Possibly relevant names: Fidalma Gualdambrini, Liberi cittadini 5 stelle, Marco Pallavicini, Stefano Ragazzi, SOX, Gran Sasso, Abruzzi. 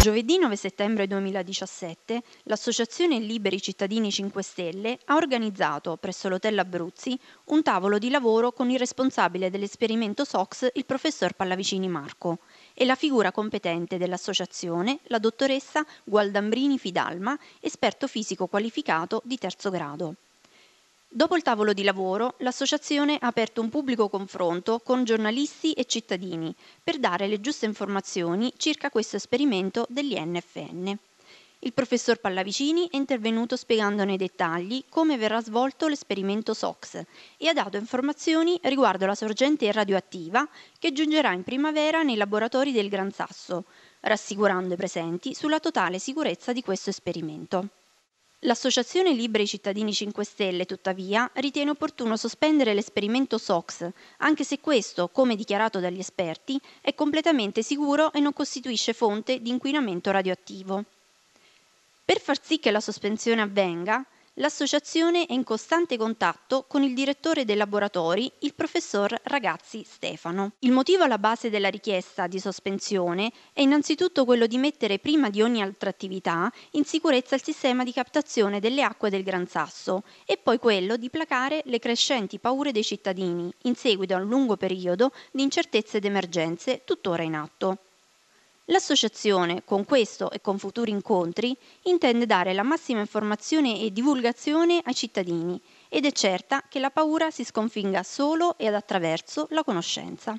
Giovedì 9 settembre 2017 l'associazione Liberi cittadini 5 stelle ha organizzato presso l'hotel Abruzzi un tavolo di lavoro con il responsabile dell'esperimento SOX, il professor Pallavicini Marco, e la figura competente dell'associazione, la dottoressa Gualdambrini Fidalma, esperto fisico qualificato di terzo grado. Dopo il tavolo di lavoro, l'associazione ha aperto un pubblico confronto con giornalisti e cittadini per dare le giuste informazioni circa questo esperimento dell'INFN. Il professor Pallavicini è intervenuto spiegando nei dettagli come verrà svolto l'esperimento SOX e ha dato informazioni riguardo la sorgente radioattiva che giungerà in primavera nei laboratori del Gran Sasso, rassicurando i presenti sulla totale sicurezza di questo esperimento. L'associazione Liberi cittadini 5 Stelle, tuttavia, ritiene opportuno sospendere l'esperimento SOX, anche se questo, come dichiarato dagli esperti, è completamente sicuro e non costituisce fonte di inquinamento radioattivo. Per far sì che la sospensione avvenga, l'associazione è in costante contatto con il direttore dei laboratori, il professor Ragazzi Stefano. Il motivo alla base della richiesta di sospensione è innanzitutto quello di mettere prima di ogni altra attività in sicurezza il sistema di captazione delle acque del Gran Sasso e poi quello di placare le crescenti paure dei cittadini in seguito a un lungo periodo di incertezze ed emergenze tuttora in atto. L'associazione, con questo e con futuri incontri, intende dare la massima informazione e divulgazione ai cittadini ed è certa che la paura si sconfigga solo e attraverso la conoscenza.